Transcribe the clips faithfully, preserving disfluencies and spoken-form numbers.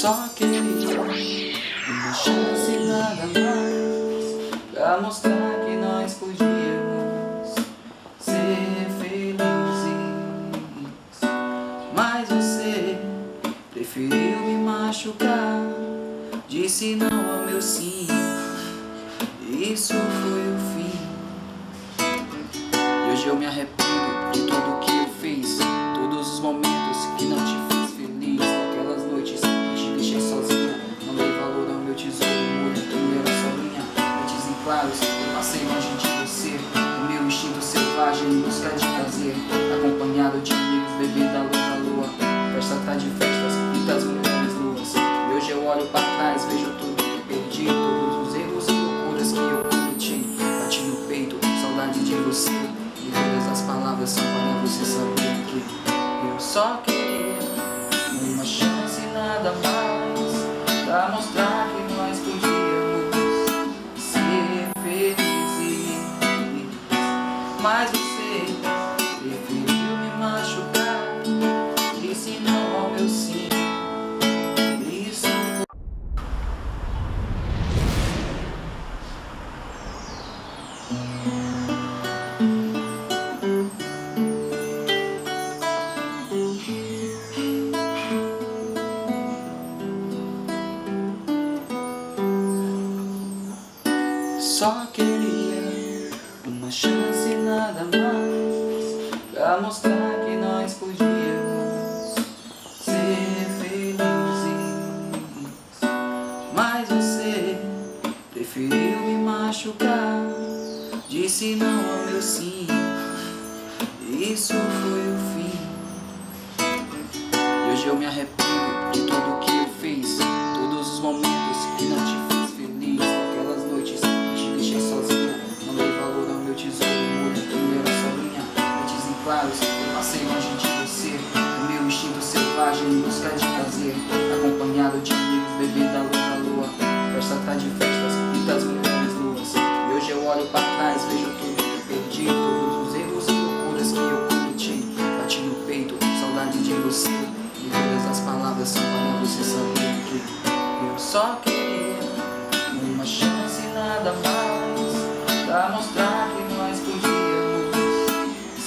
só queria uma chance e nada mais, pra mostrar que nós podíamos ser felizes. Mas você preferiu me machucar, disse não ao meu sim, e isso foi o fim. E hoje eu me arrependo de tudo que eu fiz, todos os momentos que não te fiz feliz, aquelas noites que te deixei sozinha, não dei valor ao meu tesouro, o mundo todo era só minha. Noites em claros, eu passei longe de você, o meu instinto selvagem em busca de prazer, acompanhado de amigos, bebida, luz à lua, festa atrás de festas, muitas mulheres luas. E hoje eu olho para trás, vejo tudo que perdi, todos os erros e loucuras que eu cometi. Bati no peito, saudade de você, e todas as palavras são para você saber que eu só queria uma chance e nada mais, pra mostrar que nós podíamos ser felizes. Mas você preferiu me machucar, disse não ao meu sim. Isso foi... Só queria uma chance e nada mais, pra mostrar que nós podíamos ser felizes. Mas você preferiu me machucar, disse não ao meu sim, e isso foi o fim. E hoje eu me arrependo de tudo que eu fiz, todos os momentos que não te fiz feliz, aquelas noites sozinha, não dei valor ao meu tesouro, o mundo todo era só minha. Noites em claros, eu passei longe de você, o meu instinto selvagem em busca de prazer, acompanhado de amigos, bebida, luz à lua, festa atrás de festas, muitas mulheres luas. E hoje eu olho para trás, vejo tudo que perdi, todos os erros e loucuras que eu cometi. Bati no peito, saudade de você, e todas as palavras são para você saber que eu só queria uma chance e nada mais, pra mostrar que nós podíamos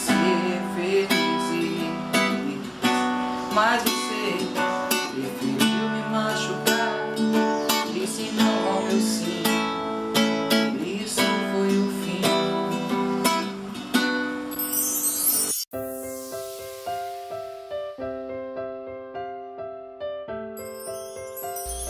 ser felizes. Mas você preferiu me machucar, disse não ao meu sim, isso foi o fim.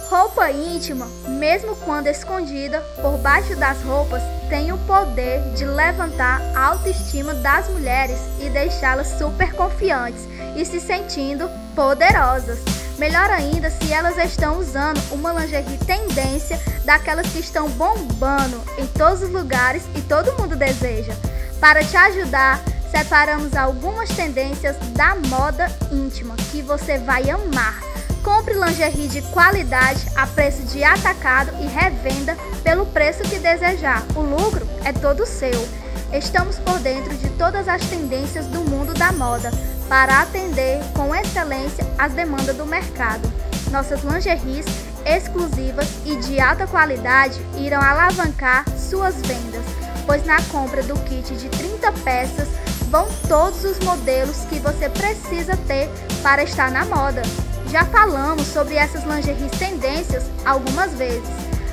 Roupa íntima, mesmo quando escondida por baixo das roupas, tem o poder de levantar a autoestima das mulheres e deixá-las super confiantes e se sentindo poderosas. Melhor ainda se elas estão usando uma lingerie tendência daquelas que estão bombando em todos os lugares e todo mundo deseja. Para te ajudar, separamos algumas tendências da moda íntima que você vai amar. Compre lingerie de qualidade a preço de atacado e revenda pelo preço que desejar. O lucro é todo seu. Estamos por dentro de todas as tendências do mundo da moda para atender com excelência as demandas do mercado. Nossas lingeries exclusivas e de alta qualidade irão alavancar suas vendas, pois na compra do kit de trinta peças vão todos os modelos que você precisa ter para estar na moda. Já falamos sobre essas lingeries tendências algumas vezes.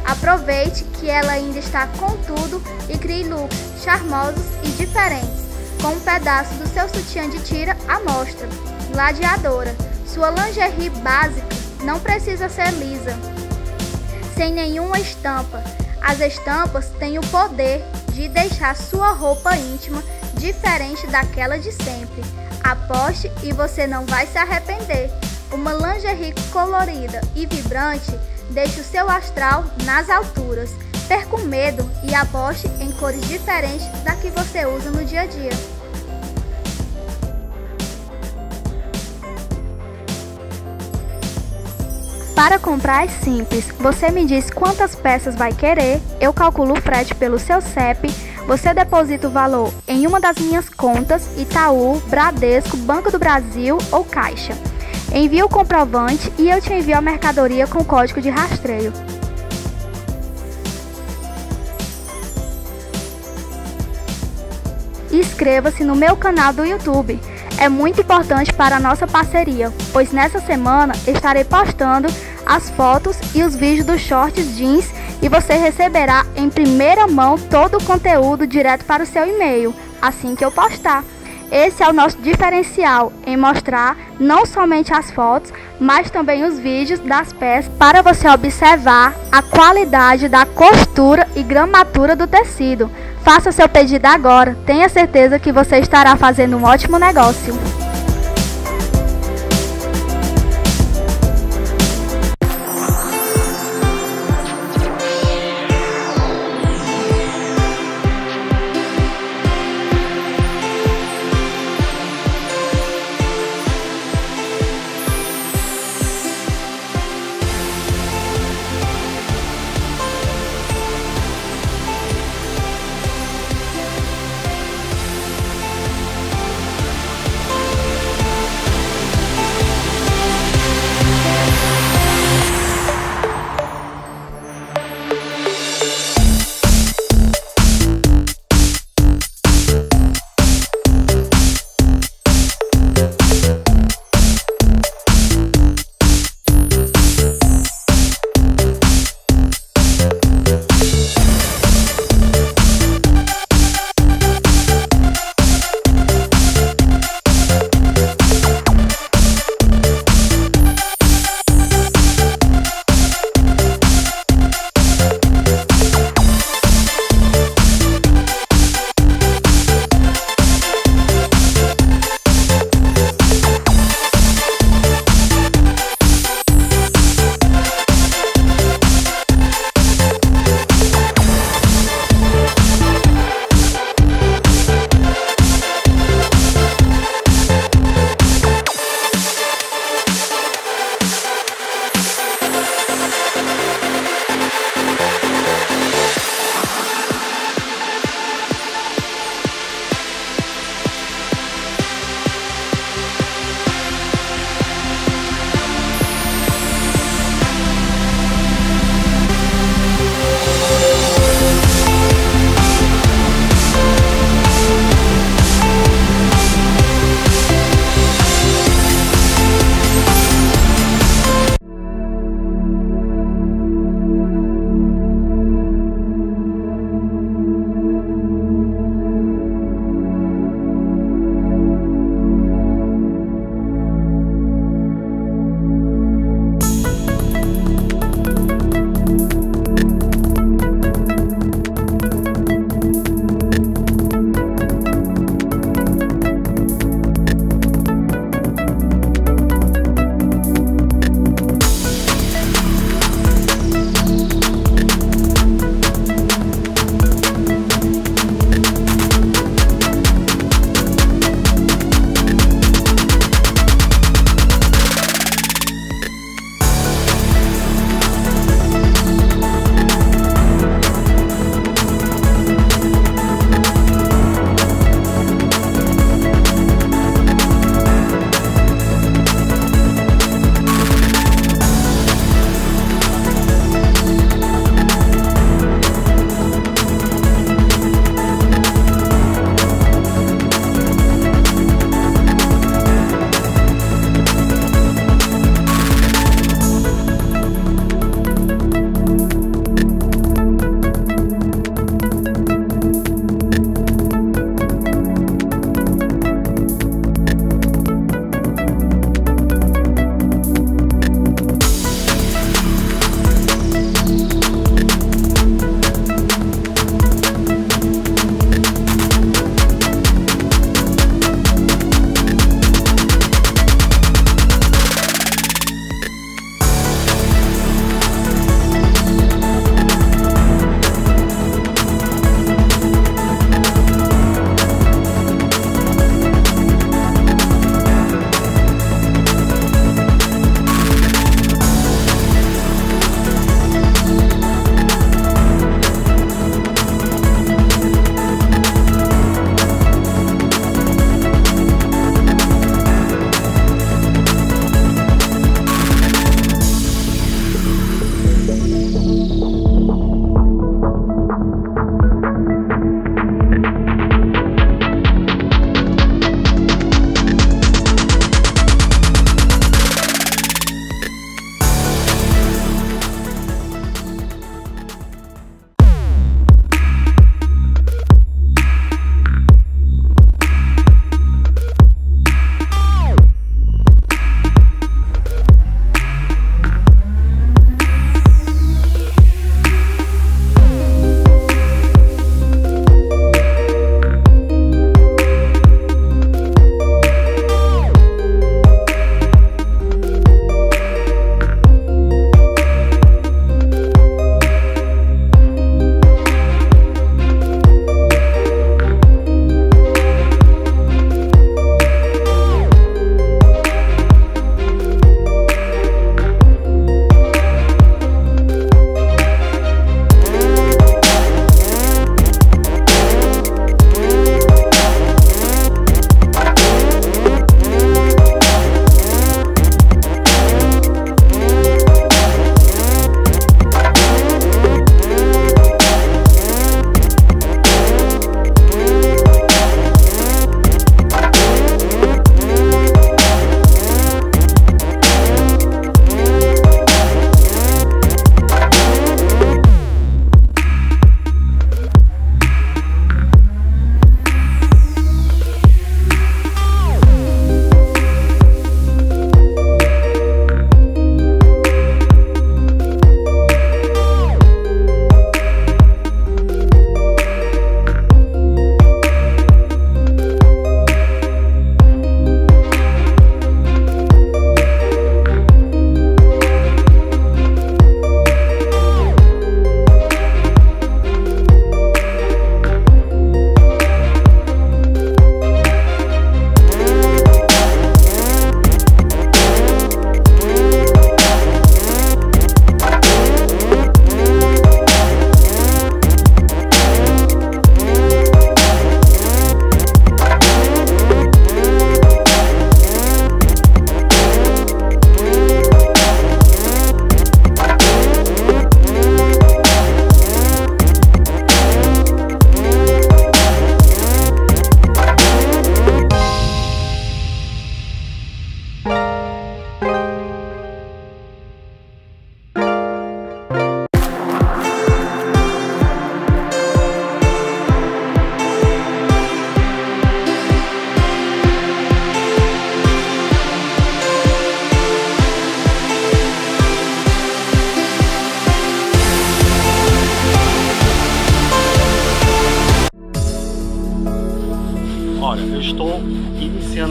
Aproveite que ela ainda está com tudo e crie looks charmosos e diferentes, com um pedaço do seu sutiã de tira à mostra. Gladiadora, sua lingerie básica não precisa ser lisa, sem nenhuma estampa. As estampas têm o poder de deixar sua roupa íntima diferente daquela de sempre. Aposte e você não vai se arrepender. Uma lingerie colorida e vibrante deixa o seu astral nas alturas. Perca o medo e aposte em cores diferentes da que você usa no dia a dia. Para comprar é simples, você me diz quantas peças vai querer, eu calculo o frete pelo seu C E P, você deposita o valor em uma das minhas contas, Itaú, Bradesco, Banco do Brasil ou Caixa. Envia o comprovante e eu te envio a mercadoria com código de rastreio. Inscreva-se no meu canal do YouTube. É muito importante para a nossa parceria, pois nessa semana estarei postando as fotos e os vídeos dos shorts jeans e você receberá em primeira mão todo o conteúdo direto para o seu e-mail, assim que eu postar. Esse é o nosso diferencial em mostrar não somente as fotos, mas também os vídeos das peças para você observar a qualidade da costura e gramatura do tecido. Faça seu pedido agora, tenha certeza que você estará fazendo um ótimo negócio.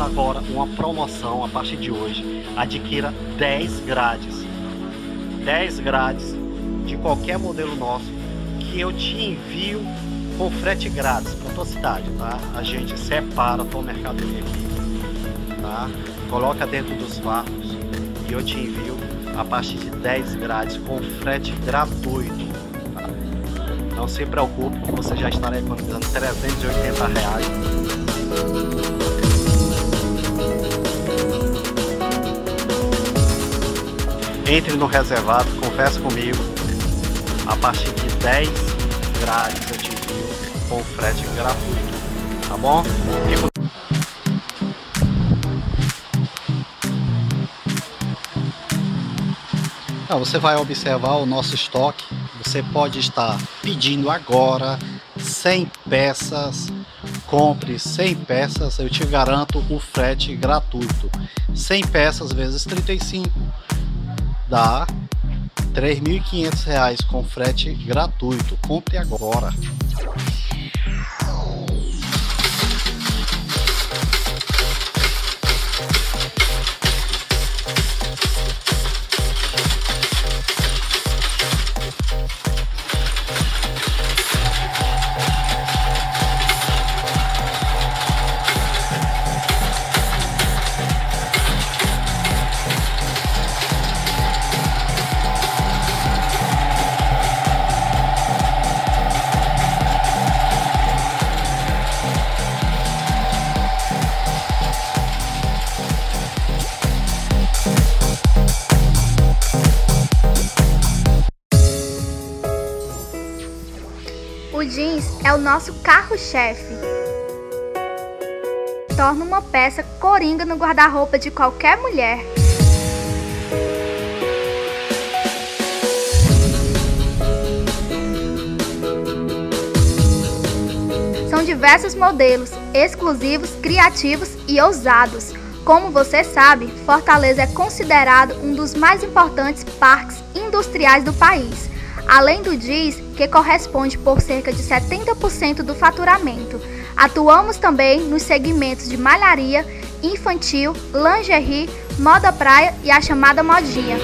agora uma promoção a partir de hoje. Adquira dez grades. dez grades de qualquer modelo nosso que eu te envio com frete grátis para tua cidade, tá? A gente separa tua mercadoria aqui, tá? Coloca dentro dos fardos e eu te envio a partir de dez grades com frete gratuito, tá? Não se preocupe, você já estará economizando trezentos e oitenta reais. Entre no reservado, converse comigo. A partir de dez grades eu te envio com frete gratuito, tá bom? E então, você vai observar o nosso estoque. Você pode estar pedindo agora cem peças, compre cem peças, eu te garanto o frete gratuito. cem peças vezes trinta e cinco dá três mil e quinhentos reais com frete gratuito. Compre agora. O jeans é o nosso carro-chefe. Torna uma peça coringa no guarda-roupa de qualquer mulher. São diversos modelos, exclusivos, criativos e ousados. Como você sabe, Fortaleza é considerado um dos mais importantes parques industriais do país. Além do jeans, que corresponde por cerca de setenta por cento do faturamento. Atuamos também nos segmentos de malharia, infantil, lingerie, moda praia e a chamada modinha.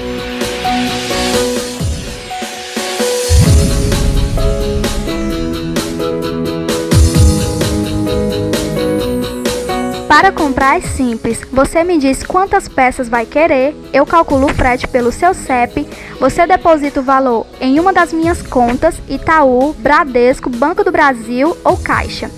Para comprar é simples, você me diz quantas peças vai querer, eu calculo o frete pelo seu C E P, você deposita o valor em uma das minhas contas, Itaú, Bradesco, Banco do Brasil ou Caixa.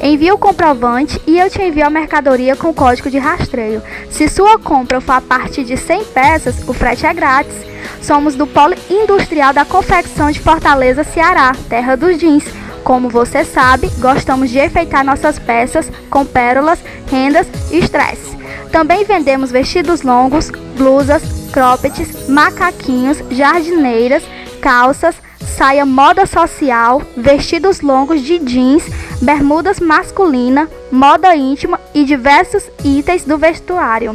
Envia o comprovante e eu te envio a mercadoria com código de rastreio. Se sua compra for a partir de cem peças, o frete é grátis. Somos do Polo Industrial da Confecção de Fortaleza, Ceará, terra dos jeans. Como você sabe, gostamos de enfeitar nossas peças com pérolas, rendas e strass. Também vendemos vestidos longos, blusas, croppeds, macaquinhos, jardineiras, calças, saia moda social, vestidos longos de jeans, bermudas masculina, moda íntima e diversos itens do vestuário.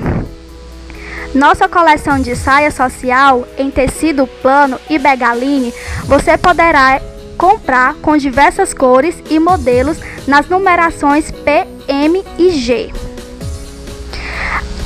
Nossa coleção de saia social em tecido plano e begaline, você poderá comprar com diversas cores e modelos nas numerações P, M e G.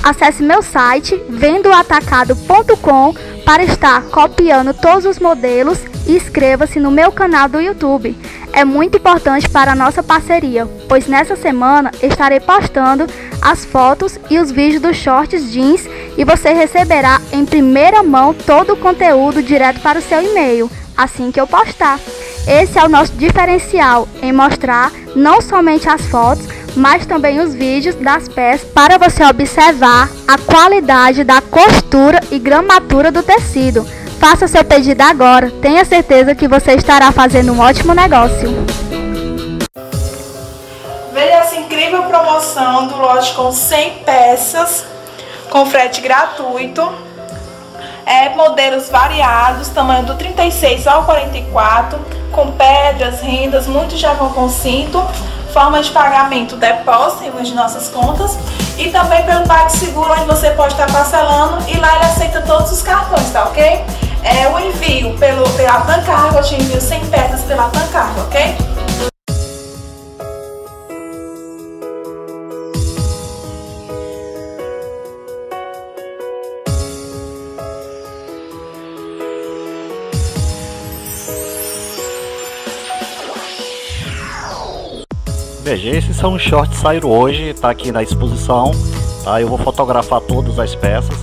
Acesse meu site vendo atacado ponto com para estar copiando todos os modelos e inscreva-se no meu canal do YouTube. É muito importante para a nossa parceria, pois nessa semana estarei postando as fotos e os vídeos dos shorts jeans e você receberá em primeira mão todo o conteúdo direto para o seu e-mail, assim que eu postar. Esse é o nosso diferencial em mostrar não somente as fotos, mas também os vídeos das peças para você observar a qualidade da costura e gramatura do tecido. Faça seu pedido agora, tenha certeza que você estará fazendo um ótimo negócio. Veja essa incrível promoção do lote com cem peças, com frete gratuito. É, modelos variados, tamanho do trinta e seis ao quarenta e quatro, com pedras, rendas, muitos já vão com cinto. Forma de pagamento, depósito em uma de nossas contas e também pelo PagSeguro, onde você pode estar parcelando e lá ele aceita todos os cartões, tá ok? É, o envio pelo, pela Tancarco, eu te envio cem peças pela Tancarco, ok? Veja, esses são os shorts que saíram hoje, tá aqui na exposição, tá? Eu vou fotografar todas as peças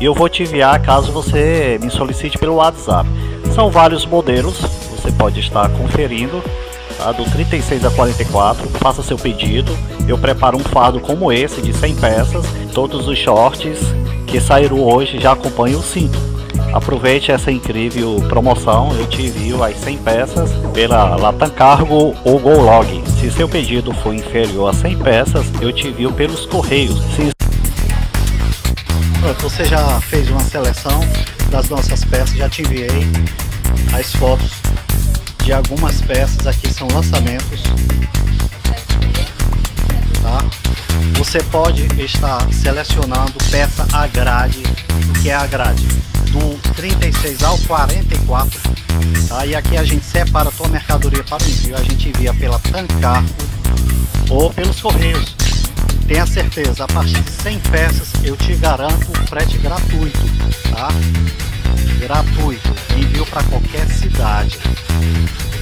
e eu vou te enviar caso você me solicite pelo WhatsApp. São vários modelos, você pode estar conferindo, tá? Do trinta e seis a quarenta e quatro, faça seu pedido. Eu preparo um fardo como esse de cem peças. Todos os shorts que saíram hoje já acompanham o cinto. Aproveite essa incrível promoção, eu te envio as cem peças pela Latam Cargo ou Golog. Se seu pedido for inferior a cem peças, eu te envio pelos correios. Se... Você já fez uma seleção das nossas peças, já te enviei as fotos de algumas peças, aqui são lançamentos. Tá? Você pode estar selecionando peça a grade, o que é a grade? Do trinta e seis ao quarenta e quatro, tá? E aqui a gente separa a tua mercadoria para o envio, a gente envia pela Tancarco ou pelos correios. Tenha certeza, a partir de cem peças eu te garanto o frete gratuito, tá? Gratuito, envio para qualquer cidade.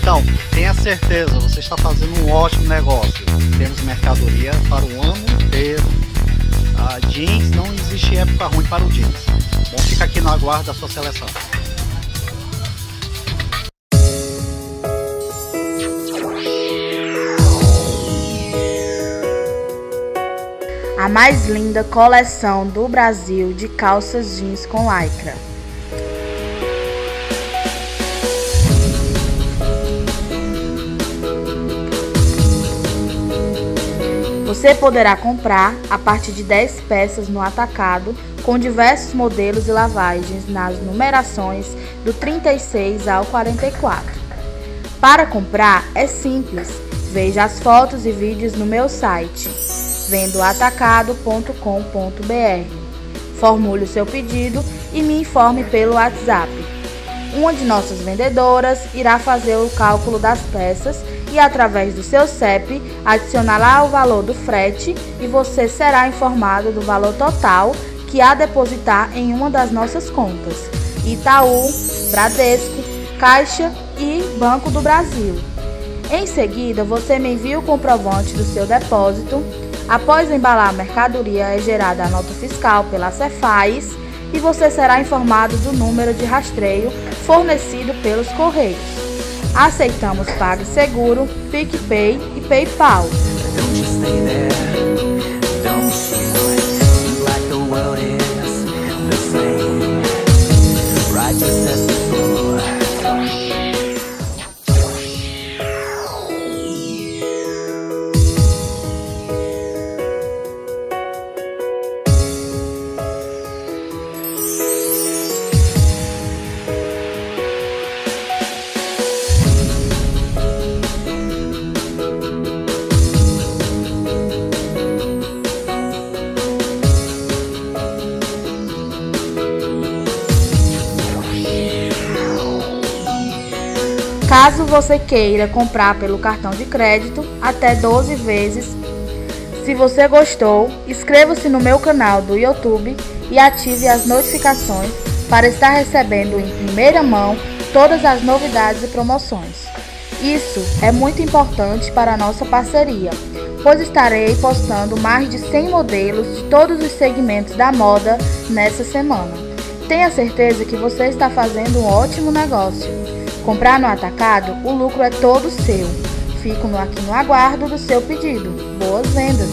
Então, tenha certeza, você está fazendo um ótimo negócio. Temos mercadoria para o ano inteiro. A jeans, não existe época ruim para o jeans. Bom, fica aqui no aguardo da sua seleção. A mais linda coleção do Brasil de calças jeans com lycra. Você poderá comprar a partir de dez peças no atacado, com diversos modelos e lavagens nas numerações do trinta e seis ao quarenta e quatro. Para comprar é simples, veja as fotos e vídeos no meu site vendo atacado ponto com ponto br. Formule o seu pedido e me informe pelo WhatsApp. Uma de nossas vendedoras irá fazer o cálculo das peças e, através do seu C E P, adicionará o valor do frete e você será informado do valor total que a depositar em uma das nossas contas: Itaú, Bradesco, Caixa e Banco do Brasil. Em seguida, você me envia o comprovante do seu depósito. Após embalar a mercadoria, é gerada a nota fiscal pela SEFAZ e você será informado do número de rastreio fornecido pelos correios. Aceitamos PagSeguro, PicPay e PayPal. Caso você queira comprar pelo cartão de crédito, até doze vezes. Se você gostou, inscreva-se no meu canal do YouTube e ative as notificações para estar recebendo em primeira mão todas as novidades e promoções. Isso é muito importante para a nossa parceria, pois estarei postando mais de cem modelos de todos os segmentos da moda nessa semana. Tenha certeza que você está fazendo um ótimo negócio. Comprar no atacado, o lucro é todo seu. Fico no, aqui no aguardo do seu pedido. Boas vendas!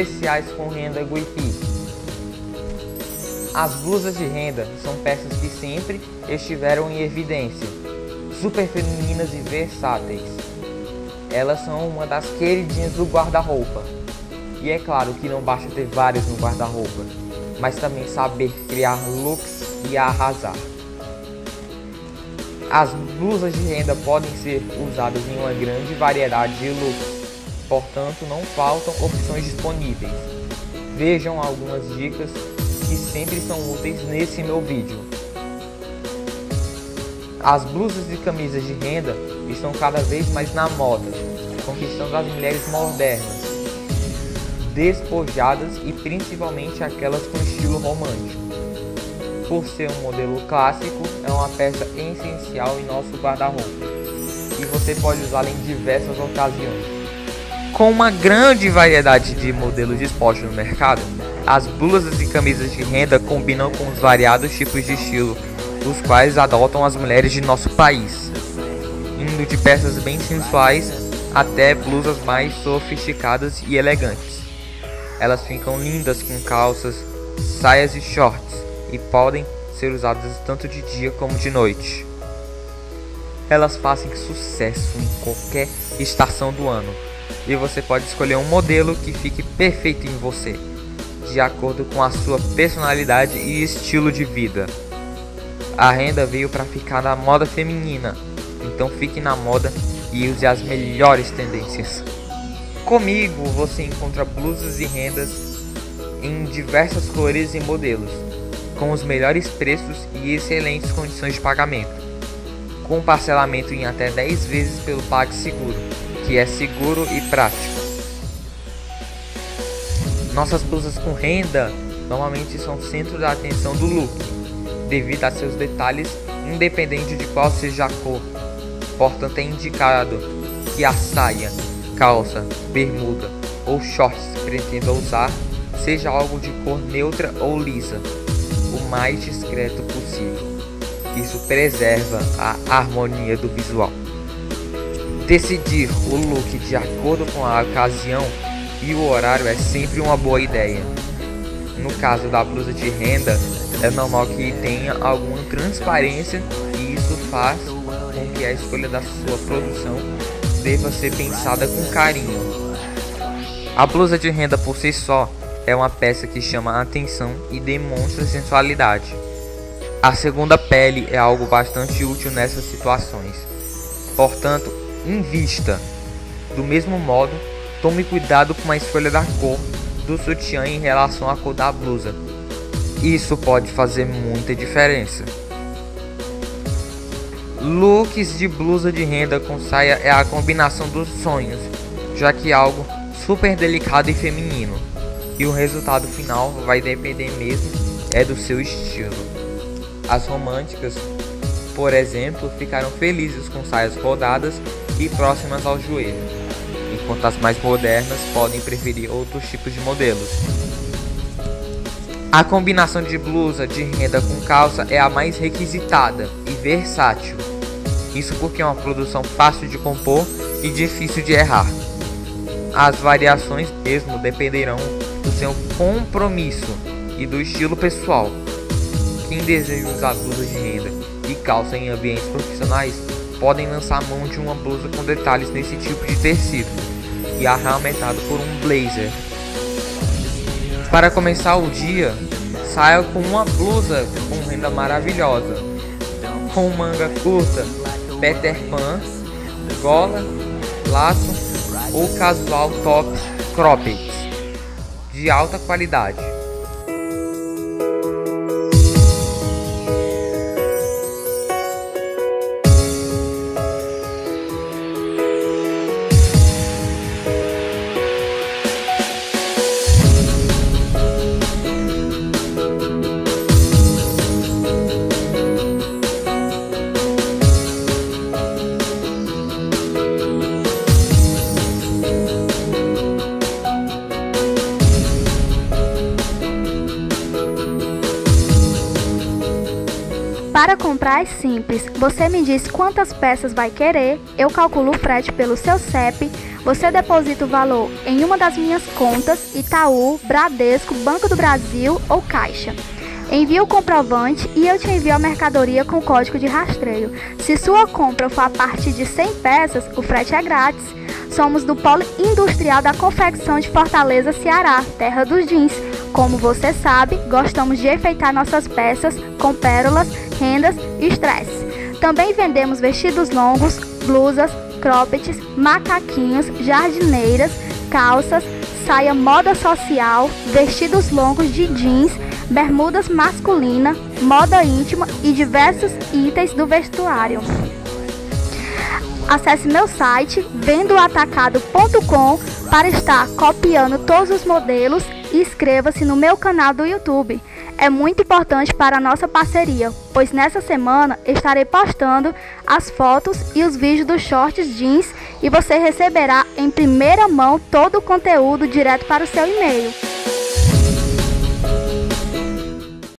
especiais com renda Guipir. As blusas de renda são peças que sempre estiveram em evidência, super femininas e versáteis. Elas são uma das queridinhas do guarda-roupa. E é claro que não basta ter várias no guarda-roupa, mas também saber criar looks e arrasar. As blusas de renda podem ser usadas em uma grande variedade de looks, portanto não faltam opções disponíveis. Vejam algumas dicas que sempre são úteis nesse meu vídeo. As blusas e camisas de renda estão cada vez mais na moda, conquistando as mulheres modernas, despojadas e principalmente aquelas com estilo romântico. Por ser um modelo clássico, é uma peça essencial em nosso guarda-roupa e você pode usá-la em diversas ocasiões. Com uma grande variedade de modelos dispostos no mercado, as blusas e camisas de renda combinam com os variados tipos de estilo, os quais adotam as mulheres de nosso país, indo de peças bem sensuais até blusas mais sofisticadas e elegantes. Elas ficam lindas com calças, saias e shorts e podem ser usadas tanto de dia como de noite. Elas fazem sucesso em qualquer estação do ano e você pode escolher um modelo que fique perfeito em você, de acordo com a sua personalidade e estilo de vida. A renda veio para ficar na moda feminina, então fique na moda e use as melhores tendências. Comigo você encontra blusas e rendas em diversas cores e modelos, com os melhores preços e excelentes condições de pagamento, com parcelamento em até dez vezes pelo PagSeguro, que é seguro e prático. Nossas blusas com renda normalmente são o centro da atenção do look, devido a seus detalhes, independente de qual seja a cor. Portanto, é indicado que a saia, calça, bermuda ou shorts pretenda usar seja algo de cor neutra ou lisa, o mais discreto possível. Isso preserva a harmonia do visual. Decidir o look de acordo com a ocasião e o horário é sempre uma boa ideia. No caso da blusa de renda, é normal que tenha alguma transparência e isso faz com que a escolha da sua produção deva ser pensada com carinho. A blusa de renda por si só é uma peça que chama a atenção e demonstra sensualidade. A segunda pele é algo bastante útil nessas situações, portanto, invista. Do mesmo modo, tome cuidado com a escolha da cor do sutiã em relação à cor da blusa. Isso pode fazer muita diferença. Looks de blusa de renda com saia é a combinação dos sonhos, já que é algo super delicado e feminino, e o resultado final vai depender mesmo é do seu estilo. As românticas, por exemplo, ficaram felizes com saias rodadas e próximas ao joelho, enquanto as mais modernas podem preferir outros tipos de modelos. A combinação de blusa de renda com calça é a mais requisitada e versátil. Isso porque é uma produção fácil de compor e difícil de errar. As variações mesmo dependerão do seu compromisso e do estilo pessoal. Quem deseja usar blusas de renda e calça em ambientes profissionais podem lançar mão de uma blusa com detalhes nesse tipo de tecido e arrametado por um blazer. Para começar o dia, saia com uma blusa com renda maravilhosa, com manga curta, Peter Pan, gola, laço ou casual tops cropped de alta qualidade. Para comprar é simples, você me diz quantas peças vai querer, eu calculo o frete pelo seu C E P, você deposita o valor em uma das minhas contas, Itaú, Bradesco, Banco do Brasil ou Caixa. Envia o comprovante e eu te envio a mercadoria com código de rastreio. Se sua compra for a partir de cem peças, o frete é grátis. Somos do Polo Industrial da Confecção de Fortaleza, Ceará, terra dos jeans. Como você sabe, gostamos de enfeitar nossas peças com pérolas, rendas e strass. Também vendemos vestidos longos, blusas, croppeds, macaquinhos, jardineiras, calças, saia moda social, vestidos longos de jeans, bermudas masculina, moda íntima e diversos itens do vestuário. Acesse meu site vendo atacado ponto com para estar copiando todos os modelos e inscreva-se no meu canal do YouTube. É muito importante para a nossa parceria, pois nessa semana estarei postando as fotos e os vídeos dos shorts jeans e você receberá em primeira mão todo o conteúdo direto para o seu e-mail.